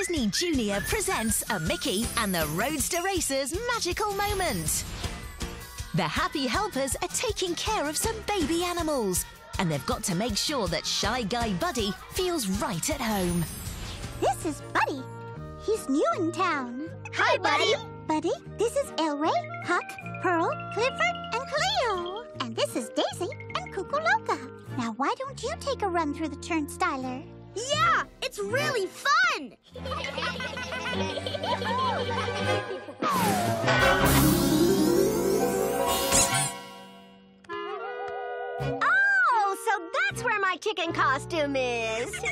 Disney Junior presents a Mickey and the Roadster Racers magical moment. The Happy Helpers are taking care of some baby animals, and they've got to make sure that shy guy Buddy feels right at home. This is Buddy. He's new in town. Hi, Buddy. Buddy, this is Elway, Huck, Pearl, Clifford, and Cleo. And this is Daisy and Kukuloka. Now, why don't you take a run through the turnstiler? Yeah, it's really fun! Oh, so that's where my chicken costume is. Hi,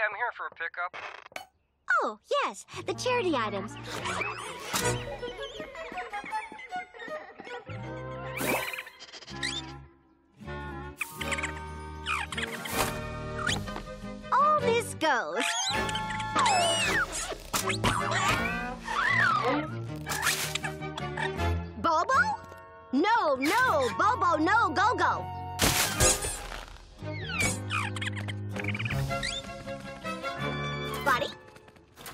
I'm here for a pickup. Oh, yes, the charity items. All this goes. Bobo? No, Bobo, no, go-go. Buddy?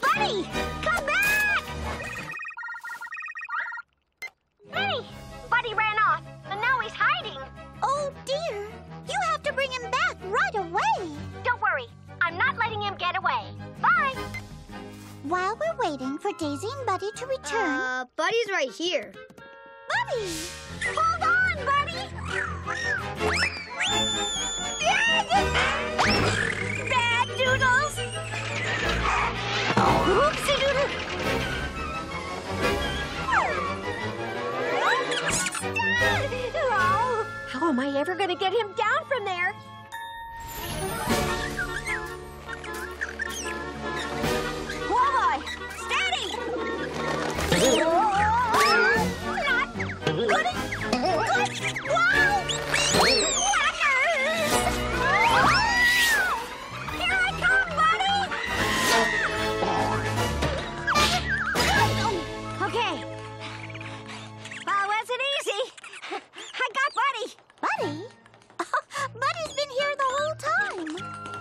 Buddy! Come back! Buddy! Buddy ran off, and now he's hiding. Oh, dear. You have to bring him back right away. Don't worry. I'm not letting him get away. Bye! While we're waiting for Daisy and Buddy to return... Buddy's right here. Buddy! Hold on, Buddy! Bad doodles! Oopsie doodle! Oh, how am I ever going to get him down from there? Walleye! Steady! Not good! Good! Whoa!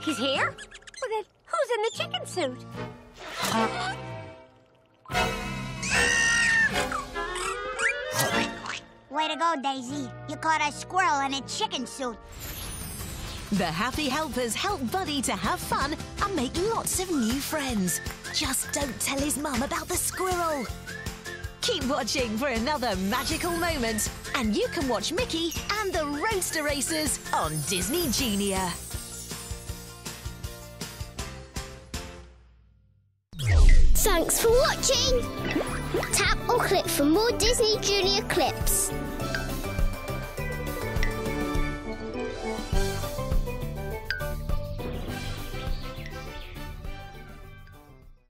He's here? Well, then, who's in the chicken suit? Way to go, Daisy. You caught a squirrel in a chicken suit. The Happy Helpers help Buddy to have fun and make lots of new friends. Just don't tell his mum about the squirrel. Keep watching for another magical moment, and you can watch Mickey and the Roadster Racers on Disney Junior. Thanks for watching! Tap or click for more Disney Junior clips.